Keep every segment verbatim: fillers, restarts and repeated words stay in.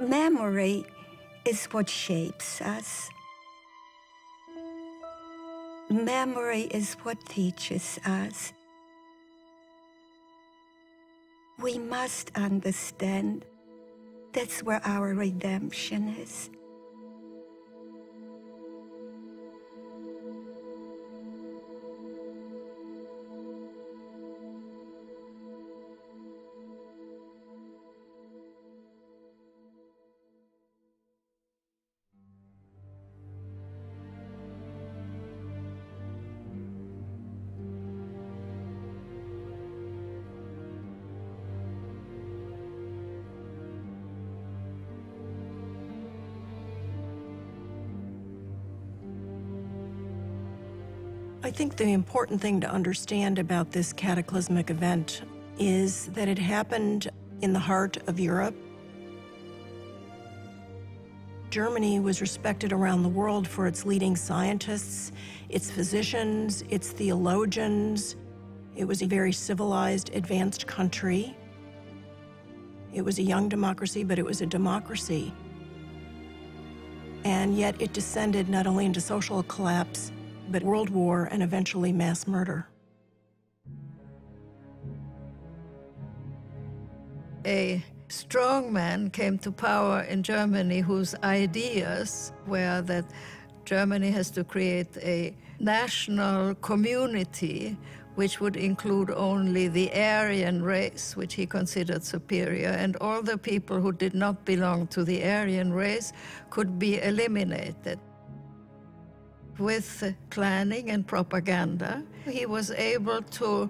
memory is what shapes us. Memory is what teaches us. We must understand that's where our redemption is. I think the important thing to understand about this cataclysmic event is that it happened in the heart of Europe. Germany was respected around the world for its leading scientists, its physicians, its theologians. It was a very civilized, advanced country. It was a young democracy, but it was a democracy. And yet it descended not only into social collapse, but world war and eventually mass murder. A strong man came to power in Germany whose ideas were that Germany has to create a national community which would include only the Aryan race, which he considered superior, and all the people who did not belong to the Aryan race could be eliminated. With planning and propaganda, he was able to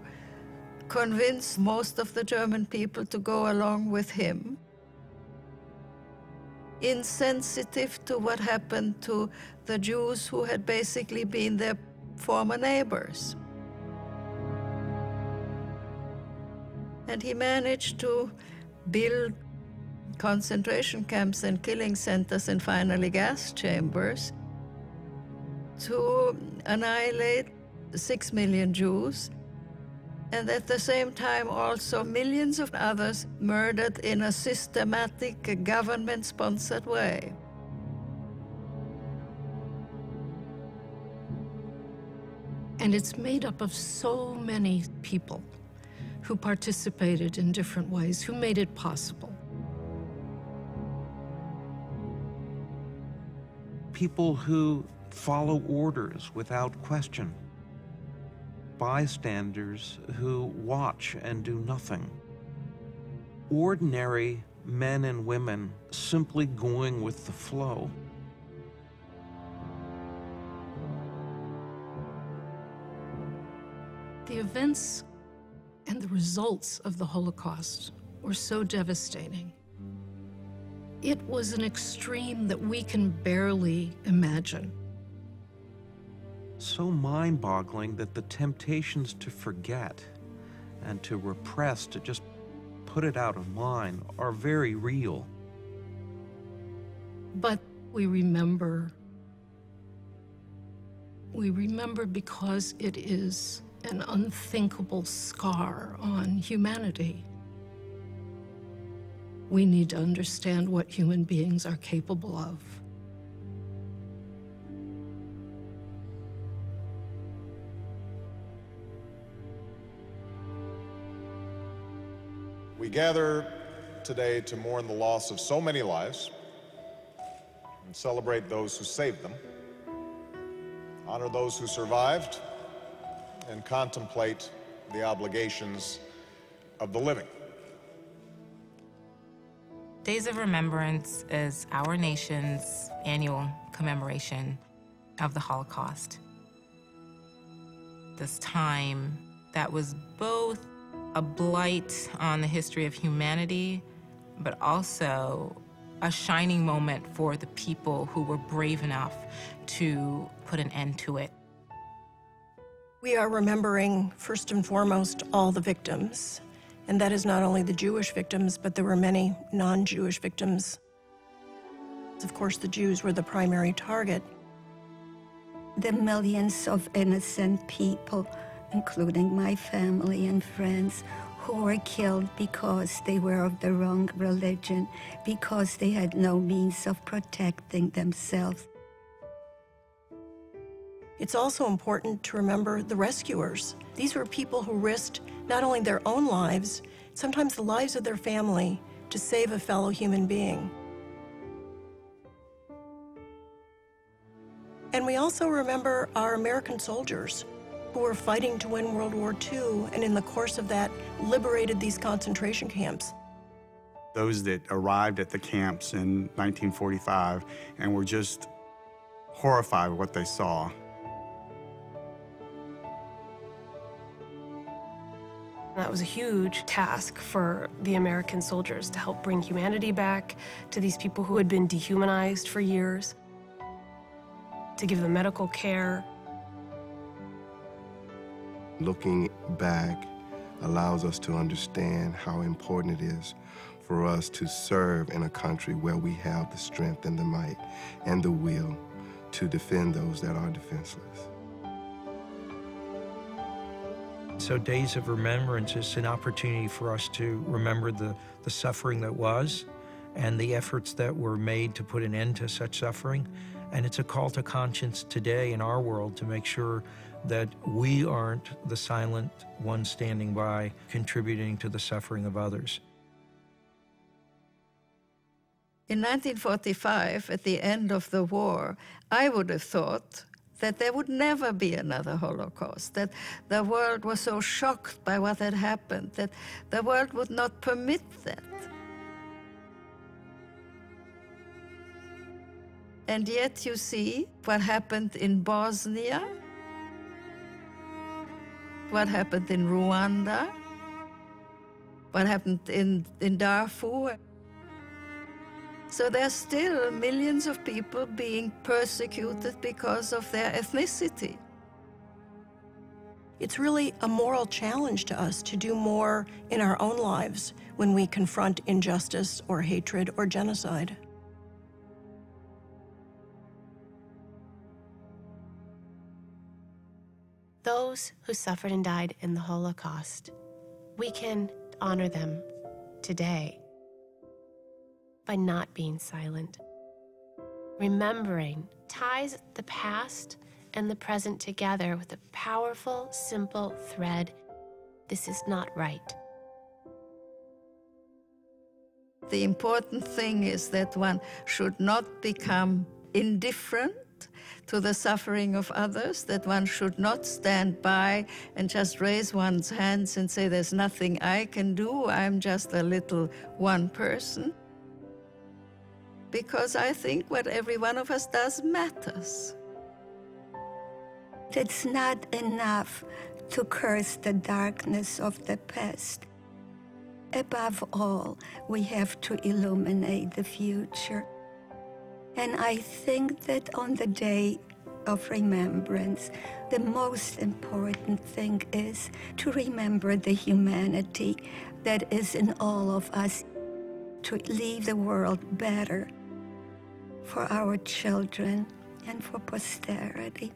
convince most of the German people to go along with him. Insensitive to what happened to the Jews who had basically been their former neighbors. And he managed to build concentration camps and killing centers and finally gas chambers to annihilate six million Jews, and at the same time also millions of others murdered in a systematic government-sponsored way. And it's made up of so many people who participated in different ways, who made it possible. People who follow orders without question. Bystanders who watch and do nothing. Ordinary men and women simply going with the flow. The events and the results of the Holocaust were so devastating. It was an extreme that we can barely imagine. So mind-boggling that the temptations to forget and to repress, to just put it out of mind, are very real. But we remember. We remember because it is an unthinkable scar on humanity. We need to understand what human beings are capable of. We gather today to mourn the loss of so many lives and celebrate those who saved them, honor those who survived, and contemplate the obligations of the living. Days of Remembrance is our nation's annual commemoration of the Holocaust. This time that was both a blight on the history of humanity, but also a shining moment for the people who were brave enough to put an end to it. We are remembering, first and foremost, all the victims. And that is not only the Jewish victims, but there were many non-Jewish victims. Of course, the Jews were the primary target. The millions of innocent people, including my family and friends, who were killed because they were of the wrong religion, because they had no means of protecting themselves. It's also important to remember the rescuers. These were people who risked not only their own lives, sometimes the lives of their family, to save a fellow human being. And we also remember our American soldiers who were fighting to win World War Two, and in the course of that, liberated these concentration camps. Those that arrived at the camps in nineteen forty-five and were just horrified with what they saw. That was a huge task for the American soldiers, to help bring humanity back to these people who had been dehumanized for years, to give them medical care. Looking back allows us to understand how important it is for us to serve in a country where we have the strength and the might and the will to defend those that are defenseless. So Days of Remembrance is an opportunity for us to remember the, the suffering that was and the efforts that were made to put an end to such suffering. And it's a call to conscience today in our world to make sure that we aren't the silent one standing by, contributing to the suffering of others. In nineteen forty-five, at the end of the war, I would have thought that there would never be another Holocaust, that the world was so shocked by what had happened, that the world would not permit that. And yet you see what happened in Bosnia, what happened in Rwanda, what happened in, in Darfur. So there are still millions of people being persecuted because of their ethnicity. It's really a moral challenge to us to do more in our own lives when we confront injustice or hatred or genocide. Those who suffered and died in the Holocaust, we can honor them today by not being silent. Remembering ties the past and the present together with a powerful, simple thread. This is not right. The important thing is that one should not become indifferent to the suffering of others, that one should not stand by and just raise one's hands and say, there's nothing I can do, I'm just a little one person. Because I think what every one of us does matters. It's not enough to curse the darkness of the past. Above all, we have to illuminate the future. And I think that on the Day of Remembrance, the most important thing is to remember the humanity that is in all of us, to leave the world better for our children and for posterity.